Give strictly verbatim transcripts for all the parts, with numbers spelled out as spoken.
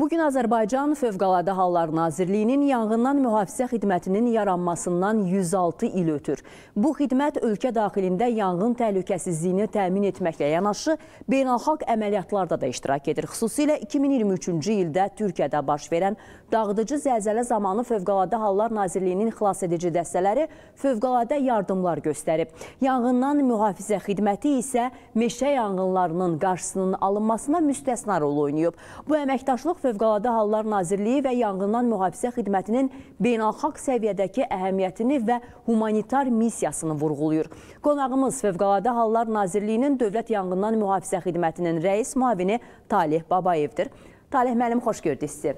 Bugün Azərbaycan Fövqəladə Hallar Nazirliyinin Yanğından Mühafizə Xidmətinin yaranmasından yüz altı il ötür. Bu xidmət ölkə daxilində yanğın təhlükəsizliyini təmin etməklə yanaşı, beynəlxalq əməliyyatlarda da iştirak edir. Xüsusilə iki min iyirmi üçüncü ildə Türkiyədə baş verən dağıdıcı zəlzələ zamanı Fövqəladə Hallar Nazirliyinin xilas edici dəstələri fövqəladə yardımlar göstərib. Yanğından Mühafizə Xidməti isə meşə yanğınlarının qarşısının alınmasına müstəsna rol oynayıb. Bu əməkdaşlıq Fövqəladə Hallar Nazirliyi və Yanğından Mühafizə Xidmətinin beynəlxalq səviyyədəki əhəmiyyətini və humanitar missiyasını vurğuluyor. Qonağımız Fövqəladə Hallar Nazirliyinin Dövlət Yanğından Mühafizə Xidmətinin rəis müavini Taleh Babayevdir. Taleh müəllim, xoş gördük sizi.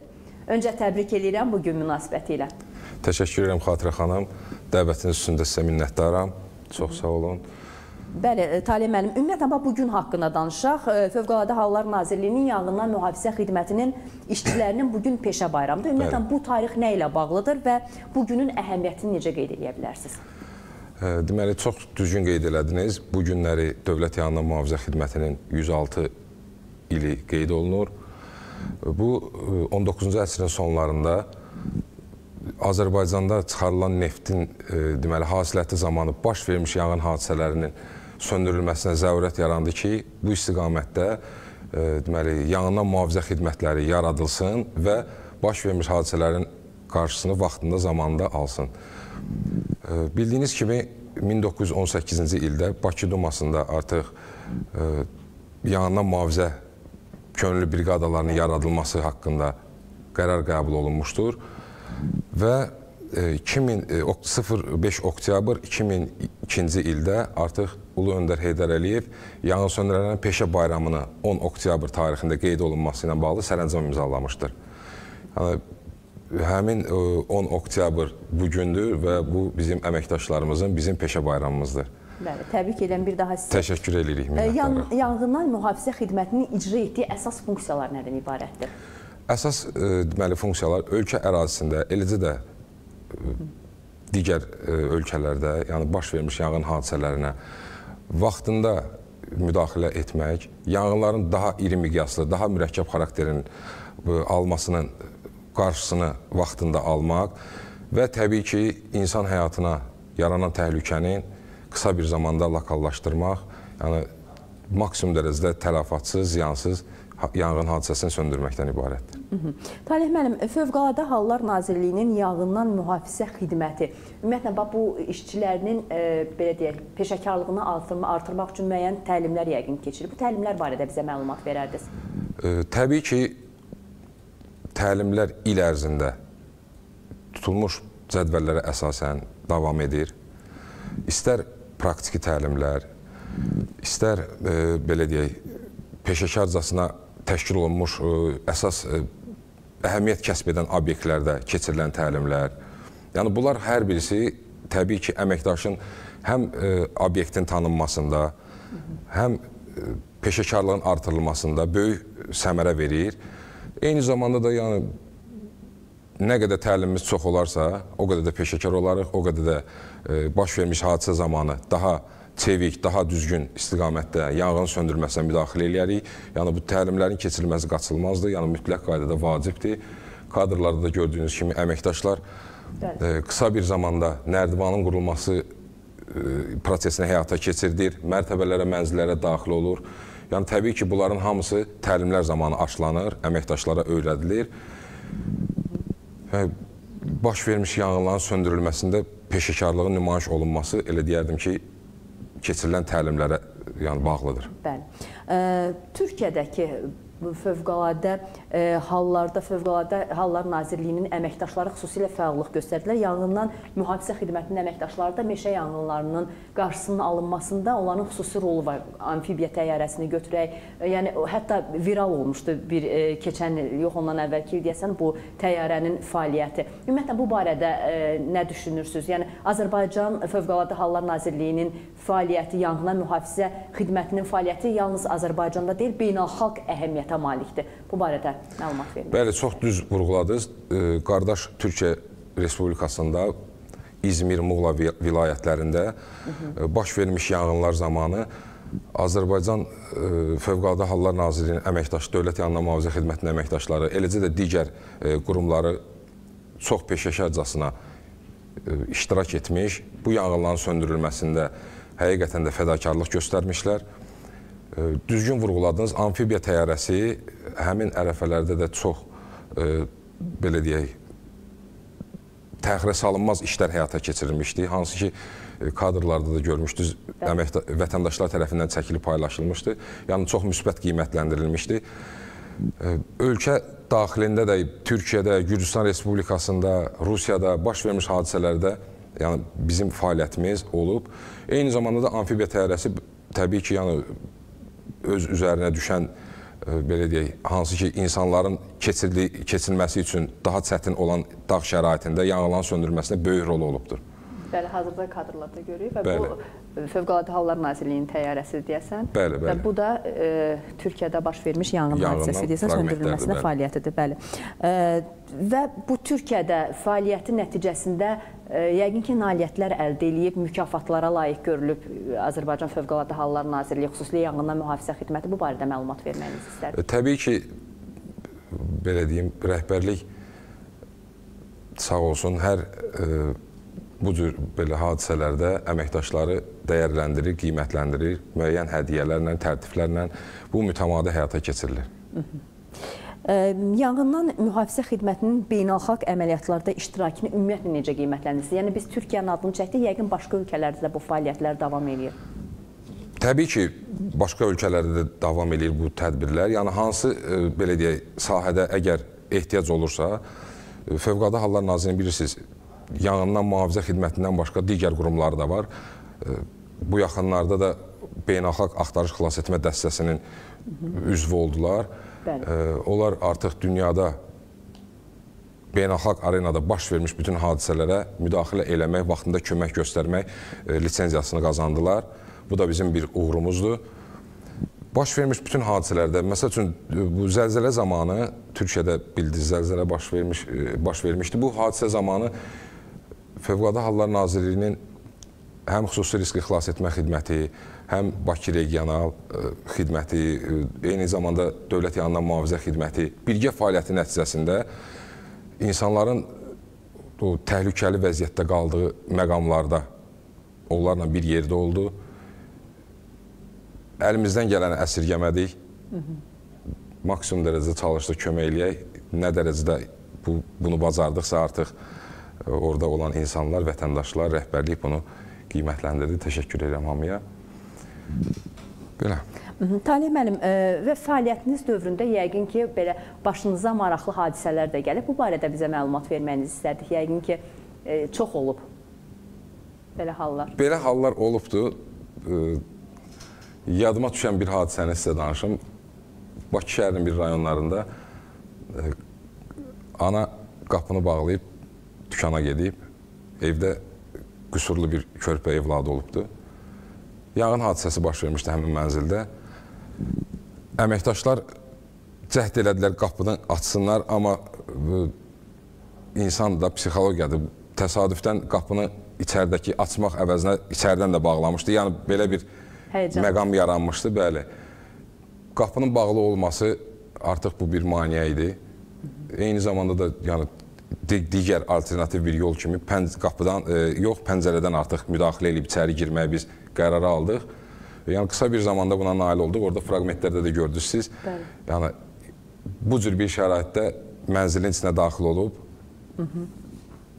Öncə təbrik edirəm bugün münasibəti ilə. Təşəkkür edirəm Xatirə xanım. Dəvətiniz üçün də sizə minnətdaram. Çox sağ olun. Bəli, Taleh müəllim, ümumiyyətlə bugün haqqında danışaq. Fövqəladə Hallar Nazirliyinin Yanğından Mühafizə Xidmətinin işçilərinin bugün peşə bayramıdır. Ümumiyyətlə, bu tarix nə ilə bağlıdır və bugünün əhəmiyyətini necə qeyd edə bilərsiniz? Deməli, çox düzgün qeyd elədiniz. Bu günləri Dövlət Yanğından Mühafizə Xidmətinin yüz altı ili qeyd olunur. Bu, on doqquzuncu əsrin sonlarında Azərbaycanda çıxarılan neftin hasiləti zamanı baş vermiş yanğın hadisələrinin söndürülməsinə zərurət yarandı ki, bu istiqamətdə yanğından mühafizə xidmətləri yaradılsın və baş vermiş hadisələrin qarşısını vaxtında, zamanında alsın. Bildiyiniz kimi, min doqquz yüz on səkkizinci ildə Bakı Dumasında artıq yanğından mühafizə könüllü briqadalarının yaradılması haqqında qərar qəbul olunmuşdur və beş oktyabr iki min ikinci ildə artıq Ulu Öndər Heydar Aliyev yanğın söndürənlərin peşə bayramını on oktyabr tarixində qeyd olunması ilə bağlı sərəncam imzalamışdır. Həmin on oktyabr bugündür və bu bizim əməkdaşlarımızın, bizim peşə bayramımızdır. Bəli, təbrik edən bir daha sizə. Təşəkkür edirik. Yanğından mühafizə xidmətinin icra etdiyi əsas funksiyalar nədən ibarətdir? Əsas funksiyalar ölkə ərazisində, eləcə də digər ölkələrdə baş vermiş yanğın hadisələrinə vaxtında müdaxilə etmək, yanğınların daha iri miqyaslı, daha mürəkkəb xarakterin almasının qarşısını vaxtında almaq və təbii ki, insan həyatına yaranan təhlükənin qısa bir zamanda lokallaşdırmaq, maksimum dərəcədə tələfatsız, ziyansız yanğın hadisəsini söndürməkdən ibarətdir. Taleh müəllim, Fövqəladə Hallar Nazirliyinin Yanğından Mühafizə Xidməti ümumiyyətlə, bu işçilərinin peşəkarlığını artırmaq üçün müəyyən təlimlər yəqin keçirir. Bu təlimlər barədə bizə məlumat verərdiniz? Təbii ki, təlimlər il ərzində tutulmuş cədvəllərə əsasən davam edir. İstər praktiki təlimlər, istər peşəkarcasına təşkil olunmuş əsas əhəmiyyət kəsb edən obyektlərdə keçirilən təlimlər. Yəni, bunlar hər birisi təbii ki, əməkdaşın həm obyektin tanınmasında, həm peşəkarlığın artırılmasında böyük səmərə verir. Eyni zamanda da nə qədər təlimimiz çox olarsa, o qədər də peşəkar olarıq, o qədər də baş vermiş hadisə zamanı daha çevik, daha düzgün istiqamətdə yanğın söndürməsinə müdaxilə eləyərik. Yəni, bu təlimlərin keçirilməsi qaçılmazdır, yəni mütləq qaydada vacibdir. Kadrlarda da gördüyünüz kimi əməkdaşlar qısa bir zamanda nərdivanın qurulması prosesini həyata keçirdir, mərtəbələrə, mənzillərə daxil olur. Yəni, təbii ki, bunların hamısı təlimlər zamanı açılanır, əməkdaşlara öyrədilir. Baş vermiş yanğınların söndürülməsində peşəkarlığın nümayiş olunması, elə deyərdim ki, keçirilən təlimlərə bağlıdır. Bəli. Türkiyədəki fövqəladə hallarda Fövqəladə Hallar Nazirliyinin əməkdaşları xüsusilə fəallıq göstərdilər. Yanğından mühafizə xidmətinin əməkdaşları da meşə yanğınlarının qarşısının alınmasında onların xüsusi rolu var. Amfibiya təyyarəsini götürək, yəni hətta viral olmuşdu bir keçən il, yox ondan əvvəlki il deyəsən bu təyyarənin fəaliyyəti. Ümumiyyətlə, bu barədə nə düşünürsünüz? Yəni, Azərbaycan Fövqəladə Hallar Nazirliyinin fəaliyyəti, yanğından mühafizə xidmətinin fəaliyyəti yalnız Azərbaycanda deyil, beynəlxalq əhəmiyyət malikdir. Bu barədə məlumat verin. Bəli, çox düz vurğuladınız. Qardaş Türkiyə Respublikasında İzmir, Muğla vilayətlərində baş vermiş yanğınlar zamanı Azərbaycan Fövqəladə Hallar Nazirliyinin əməkdaşı, Dövlət Yanına Mühafizə Xidmətinin əməkdaşları, eləcə də digər qurumları çox peşəkarcasına iştirak etmiş, bu yanğınların söndürülməsində həqiqətən də fədakarlıq göstərmişlər. Düzgün vurğuladınız, amfibiya təyyarəsi həmin ərəfələrdə də çox, belə deyək, təxirə salınmaz işlər həyata keçirilmişdi, hansı ki, kadrlarda da görmüşdünüz, vətəndaşlar tərəfindən çəkilib paylaşılmışdı, yəni çox müsbət qiymətləndirilmişdi. Ölkə daxilində də, Türkiyədə, Gürcüstan Respublikasında, Rusiyada baş vermiş hadisələrdə bizim fəaliyyətimiz olub. Eyni zamanda da amfibiya təyyarəsi təbii ki, öz üzərinə düşən, belə deyək, hansı ki, insanların keçilməsi üçün daha çətin olan dağ şəraitində yanğınların söndürülməsində böyük rol olubdur. Bəli, hazırda kadrlarda görürük və bu Fövqəladə Hallar Nazirliyinin təyyarəsi deyəsən, bu da Türkiyədə baş vermiş yanğın hadisəsi deyəsən, söndürülməsində fəaliyyətidir, bəli. Və bu Türkiyədə fəaliyyəti nəticəsində yəqin ki, nailiyyətlər əldə edilib, mükafatlara layiq görülüb Azərbaycan Fövqəladə Hallar Nazirliyi, xüsusilə Yanğından Mühafizə Xidməti bu barədə məlumat verməyiniz istərdim. Təbii ki, belə deyim, rəhbərlik sağ olsun, hər bu cür belə hadisələrdə əməkdaşları dəyərləndirir, qiymətləndirir, müəyyən hədiyələrlə, tərtiflərlə bu mütəmadi həyata keçirilir. Yanğından Mühafizə Xidmətinin beynəlxalq əməliyyatlarda iştirakını ümumiyyətlə necə qiymətləndirsiniz? Yəni, biz Türkiyənin adını çəkdik, yəqin başqa ölkələrdə də bu fəaliyyətlər davam edir. Təbii ki, başqa ölkələrdə də davam edir bu tədbirlər. Yəni, hansı, belə deyək, sahədə əgər ehtiyac olursa, Fövqəladə Hallar Nazirliyini bilirsiniz, Yanğından Mühafizə Xidmətindən başqa digər qurumlar da var. Bu yaxınlarda da beynəlxalq axtarış xilas etmə dəstəsinin üzvü oldular. Onlar artıq dünyada beynəlxalq arenada baş vermiş bütün hadisələrə müdaxilə eləmək, vaxtında kömək göstərmək lisensiyasını qazandılar. Bu da bizim bir uğurumuzdur. Baş vermiş bütün hadisələrdə, məsəl üçün, bu zəlzələ zamanı, Türkiyədə bildiz zəlzələ baş vermişdi. Bu hadisə zamanı Fövqəladə Hallar Nazirliyinin həm xüsusi riski xilas etmə xidməti, həm Bakı regional xidməti, eyni zamanda Dövlət Yanğından Mühafizə Xidməti birgə fəaliyyəti nəticəsində insanların təhlükəli vəziyyətdə qaldığı məqamlarda onlarla bir yerdə oldu. Əlimizdən gələni əsirgəmədik, maksimum dərəcədə çalışdıq, kömək eləyək, nə dərəcədə bunu bacardıqsa artıq orada olan insanlar, vətəndaşlar, rəhbərlik bunu qiymətləndirdi. Təşəkkür edirəm hamıya. Belə. Taleh müəllim, və fəaliyyətiniz dövründə yəqin ki, belə başınıza maraqlı hadisələr də gəlib. Bu barədə bizə məlumat verməyinizi istərdik. Yəqin ki, çox olub belə hallar. Belə hallar olubdur. Yadıma düşən bir hadisəni sizə danışım. Bakı şəhərinin bir rayonlarında ana qapını bağlayıb, dükana gedib, evdə qüsurlu bir körpə evladı olubdur. Yanğın hadisəsi baş vermişdi həmin mənzildə. Əməkdaşlar cəhd elədilər, qapını açsınlar, amma insan da psixologiyadır. Təsadüfdən qapını içərdəki açmaq əvəzinə içərdən də bağlamışdı. Yəni, belə bir məqam yaranmışdı, bəli. Qapının bağlı olması artıq bu bir maneə idi. Eyni zamanda da, yəni, digər alternativ bir yol kimi qapıdan, yox, pəncərədən artıq müdaxilə edib içəri girməyə biz qərarı aldıq. Yəni, qısa bir zamanda buna nail olduq. Orada fraqmentlərdə də gördünüz siz. Yəni, bu cür bir şəraitdə mənzilin içində daxil olub,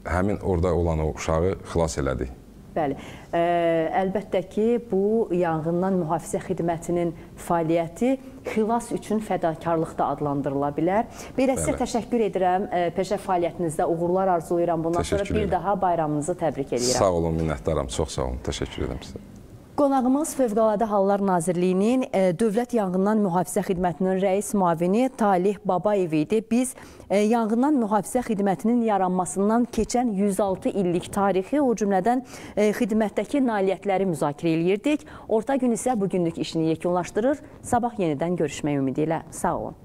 həmin orada olan o uşağı xilas elədik. Bəli. Əlbəttə ki, bu Yanğından Mühafizə Xidmətinin fəaliyyəti xilas üçün fədakarlıq da adlandırıla bilər. Belə sizə təşəkkür edirəm. Peşə fəaliyyətinizdə uğurlar arzulayıram. Bundan sonra bir daha bayramınızı təbrik edirəm. Sağ olun, minnətdaram. Çox sağ olun. Təşəkkür edirəm sizə. Qonağımız Fövqəladə Hallar Nazirliyinin Dövlət Yanğından Mühafizə Xidmətinin rəis müavini Taleh Babayev idi. Biz Yanğından Mühafizə Xidmətinin yaranmasından keçən yüz altı illik tarixi, o cümlədən xidmətdəki nailiyyətləri müzakirə edirdik. Orta gün isə bugünlük işini yekunlaşdırır. Sabah yenidən görüşmək ümidi ilə. Sağ olun.